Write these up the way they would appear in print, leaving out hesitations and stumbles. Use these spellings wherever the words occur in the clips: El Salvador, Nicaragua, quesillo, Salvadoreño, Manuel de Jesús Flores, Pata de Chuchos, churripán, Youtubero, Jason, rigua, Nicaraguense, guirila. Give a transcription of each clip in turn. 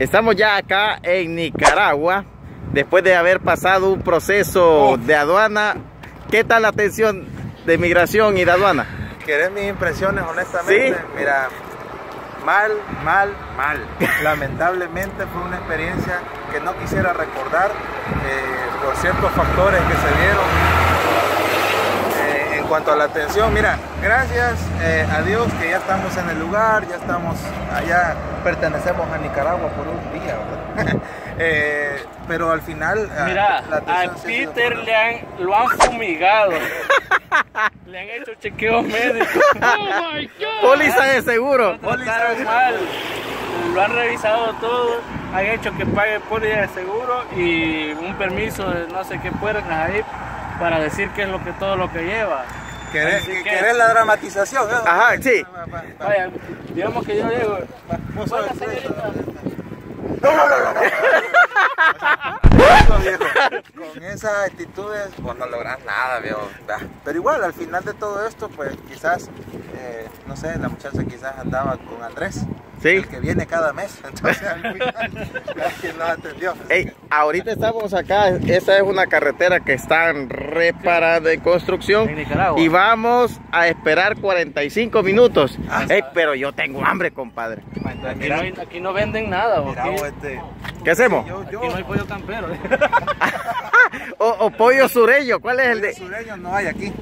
Estamos ya acá en Nicaragua, después de haber pasado un proceso de aduana. ¿Qué tal la atención de migración y de aduana? ¿Querés mis impresiones, honestamente? ¿Sí? Mira, mal. Lamentablemente fue una experiencia que no quisiera recordar por ciertos factores que se dieron. En cuanto a la atención, mira, gracias a Dios que ya estamos en el lugar, ya estamos allá, pertenecemos a Nicaragua por un día, ¿verdad? Pero al final... Mira, a Peter lo han fumigado. Le han hecho chequeos médicos. ¡Oh, my God! Póliza de seguro. Mal. Lo han revisado todo. Han hecho que pague póliza de seguro y un permiso de no sé qué puertas ahí para decir qué es lo que todo lo que lleva. ¿Querés la dramatización? ¿No? Ajá, sí. Vaya, digamos que yo llego. No, viejo. Con esas actitudes vos no lográs nada, viejo. Pero igual, al final de todo esto, pues quizás, no sé, la muchacha quizás andaba con Andrés, ¿sí? El que viene cada mes. Entonces, al final, quien nos atendió. Ey, ahorita estamos acá, esta es una carretera que está en reparación, de construcción, en Nicaragua. Y vamos a esperar 45 minutos. Ey, pero yo tengo hambre, compadre. Aquí no venden nada, vos. ¿Qué hacemos? Aquí no hay pollo campero. o pollo sureño, ¿cuál es el de? Sureño no hay aquí.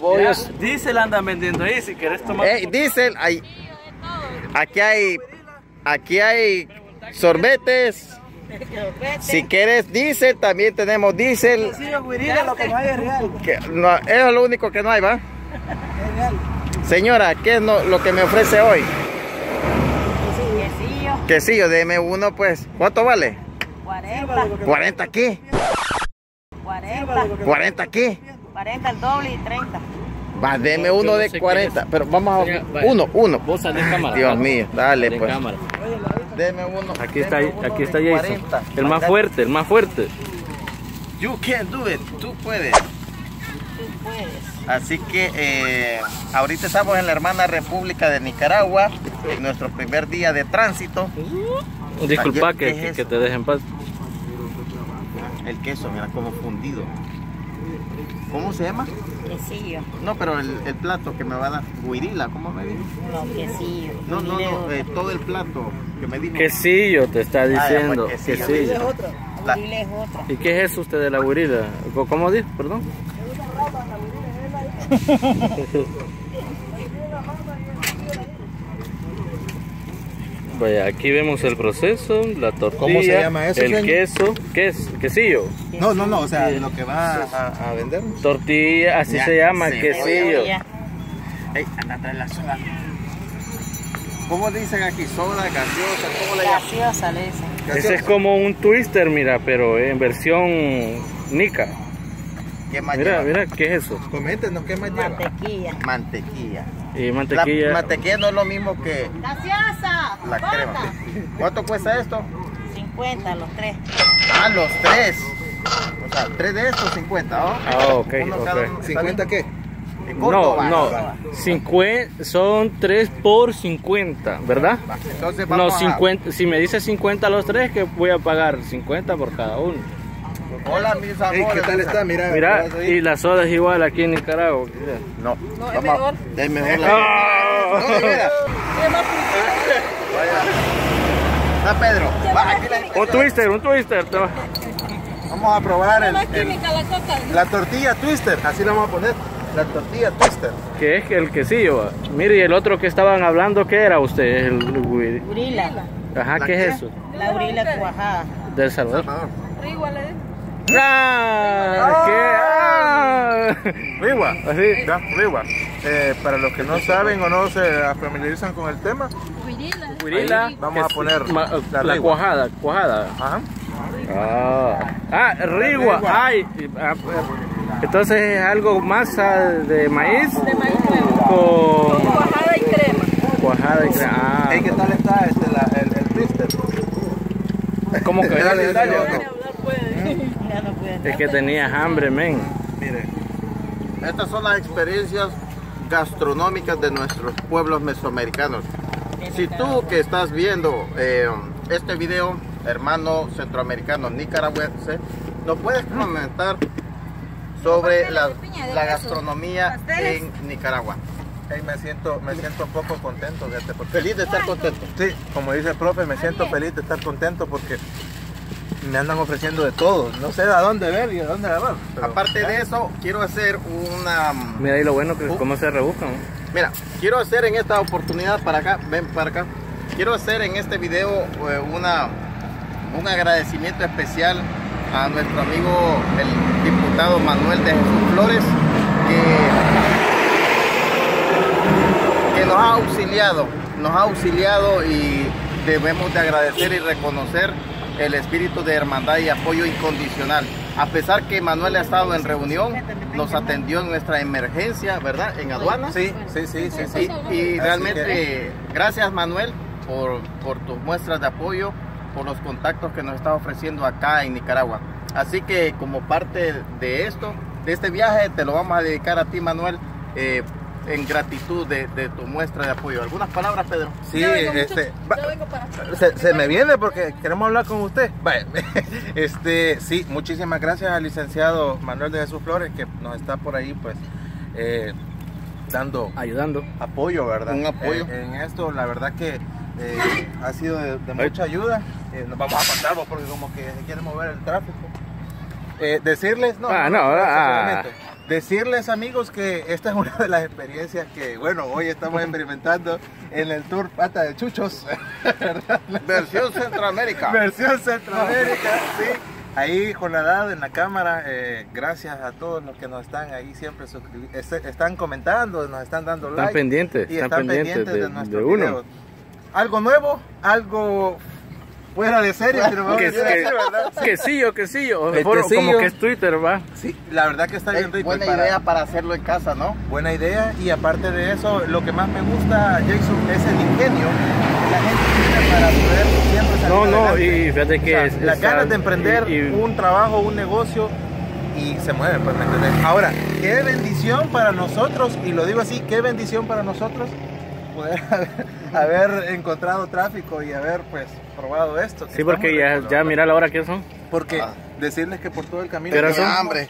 Pollos. Diesel andan vendiendo ahí, si querés tomar. Diesel, hay. Aquí hay sorbetes. Si quieres diesel, también tenemos diesel. No, eso es lo único que no hay, ¿va? Señora, ¿qué es lo que me ofrece hoy? Quesillo, deme uno, pues. ¿Cuánto vale? 40. ¿40 aquí? 40. ¿40 aquí? 40 el doble y 30. Va, deme uno de 40. Pero vamos a... Uno. Vos salés cámara. Dios mío, dale, pues. Deme uno. Aquí está Jason. El más fuerte. You can do it. Tú puedes. Así que ahorita estamos en la hermana República de Nicaragua, en nuestro primer día de tránsito. Disculpa que te dejen paz. El queso, mira, como fundido. ¿Cómo se llama? Quesillo. No, pero el plato que me va a dar, guirila, ¿cómo me dijo? No, quesillo. No, todo el plato que me dijo. Quesillo te está diciendo. Pues, quesillo. Guirila es otra. ¿Y qué es eso usted de la guirila? ¿Cómo dijo? Perdón. Vaya, aquí vemos el proceso, la tortilla. ¿Cómo se llama eso? El queso. ¿Qué es? ¿Quesillo? No, o sea, lo que va a vender. Tortilla, así ya, se llama, quesillo. Ey, anda atrás la soda. ¿Cómo dicen aquí? Soda, gaseosa, ¿cómo le llaman? Gaseosa le dicen. Ese es como un twister, mira, pero en versión nica. ¿Qué más lleva? Mira, ¿qué es eso? Coméntenos, ¿qué más lleva? Mantequilla. Y mantequilla. La mantequilla no es lo mismo que... ¡Gaseosa! La crema. ¿Cuánto cuesta esto? 50, los tres. ¡Ah, los tres! O sea, tres de estos, 50, ¿no? Ah, ok, ok. ¿50 qué? No. 50, son 3 por 50, ¿verdad? Entonces vamos 50, si me dice 50 los tres, que voy a pagar 50 por cada uno. Hola, mis amores. ¿Qué tal está? Mira, y la soda es igual aquí en Nicaragua. Mira. No, es mejor. Es mejor la... Vaya. Está Pedro. Va, aquí la... Un twister. Vamos a probar la tortilla twister. Así la vamos a poner. La tortilla twister. ¿Qué es el quesillo? Mire, y el otro que estaban hablando, ¿qué era usted? El guirila. Ajá, ¿qué es eso? La guirila cuajada. ¿Del Salvador? Rigua le digo. Rigua. Para los que no saben o no se familiarizan con el tema, guirila, vamos a poner la cuajada. Ajá. Rigua. Ay, entonces es algo masa de maíz con cuajada y crema. ¿Qué tal está el twister? ¿Cómo que era el twister? Es que tenías hambre, men. Miren, estas son las experiencias gastronómicas de nuestros pueblos mesoamericanos. Si tú que estás viendo este video, hermano centroamericano nicaragüense, nos puedes comentar sobre la gastronomía en Nicaragua. Hey, me siento un poco contento, gente, porque feliz de estar contento. Sí, como dice el profe, me siento feliz de estar contento porque me andan ofreciendo de todo. No sé a dónde ver y a dónde grabar. Aparte de eso, quiero hacer una... Mira ahí lo bueno que cómo se rebuscan. Mira, quiero hacer en esta oportunidad para acá, ven para acá. Quiero hacer en este video un agradecimiento especial a nuestro amigo el diputado Manuel de Jesús Flores, que nos ha auxiliado y debemos de agradecer y reconocer el espíritu de hermandad y apoyo incondicional. A pesar que Manuel ha estado en reunión, nos atendió en nuestra emergencia, ¿verdad? En aduana. Sí. Y realmente gracias, Manuel, por tus muestras de apoyo, por los contactos que nos está ofreciendo acá en Nicaragua. Así que como parte de esto, de este viaje, te lo vamos a dedicar a ti, Manuel, en gratitud de tu muestra de apoyo. ¿Algunas palabras, Pedro? Sí, se me viene porque queremos hablar con usted. Vale. Sí, muchísimas gracias al licenciado Manuel de Jesús Flores, que nos está por ahí, pues, ayudando apoyo, ¿verdad? Un apoyo en esto, la verdad que ha sido de mucha ayuda. Nos vamos a pasar porque como que se quiere mover el tráfico. Decirles, amigos, que esta es una de las experiencias que, bueno, hoy estamos experimentando en el tour Pata de Chuchos, ¿verdad? Versión Centroamérica. Versión Centroamérica, sí. Ahí con la edad en la cámara, gracias a todos los que nos están ahí siempre suscribiendo, están comentando, nos están dando like. Están pendientes. Y están pendientes de nuestro video. Algo nuevo, algo fuera de serie, pero quesillo. Como que es Twitter, va. Sí, la verdad que está bien rico. Buena idea para hacerlo en casa, ¿no? Buena idea. Y aparte de eso, lo que más me gusta, Jason, es el ingenio. La gente tiene para poder siempre salir adelante. Y fíjate que las ganas de emprender un trabajo, un negocio, y se mueven, pues, ¿me entendés? Ahora, qué bendición para nosotros, y lo digo así, qué bendición para nosotros poder haber encontrado tráfico y haber, pues, probado esto. Sí, porque ya mira la hora que son. Porque decirles que por todo el camino... ¿Qué hora son? Hambre.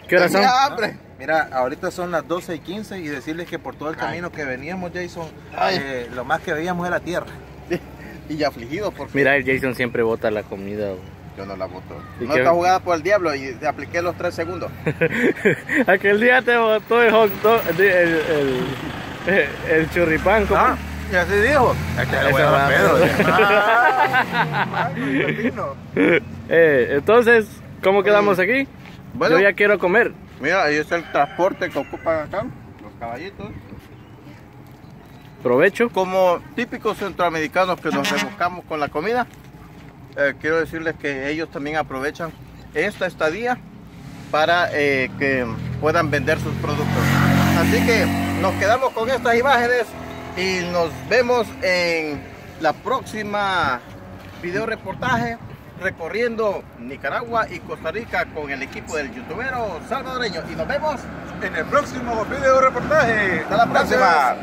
Mira, ahorita son las 12:15 y decirles que por todo el camino que veníamos, Jason, lo más que veíamos era tierra. Y afligido porque... Mira, el Jason siempre bota la comida. Yo no la boto. No está jugada por el diablo y te apliqué los 3 segundos. Aquel día te botó el hot dog, el churripán. Y así dijo. Entonces, ¿cómo quedamos aquí? Bueno, yo ya quiero comer. Mira, ahí es el transporte que ocupan acá, los caballitos. Provecho. Como típicos centroamericanos que nos rebuscamos con la comida, quiero decirles que ellos también aprovechan esta estadía para que puedan vender sus productos. Así que nos quedamos con estas imágenes y nos vemos en la próxima video reportaje recorriendo Nicaragua y Costa Rica con el equipo del youtubero salvadoreño, y nos vemos en el próximo video reportaje. Hasta la próxima.